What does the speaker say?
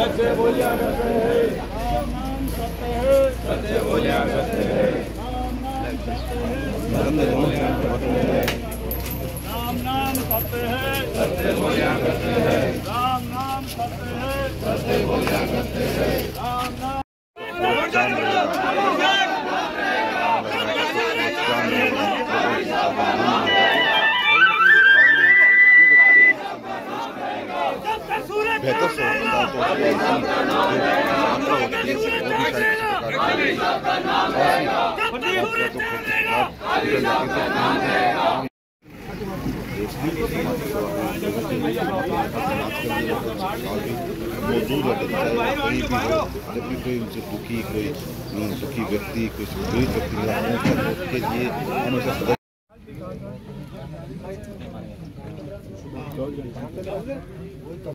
सत्य बोलिया करते हैं सत्य बोलिया करते हैं राम नाम सत्य है सत्य बोलिया करते हैं राम नाम सत्य है सत्य बोलिया करते हैं राम नाम जब भी कोई उनसे दुखी व्यक्ति कोई पीड़ित व्यक्ति के लिए हमेशा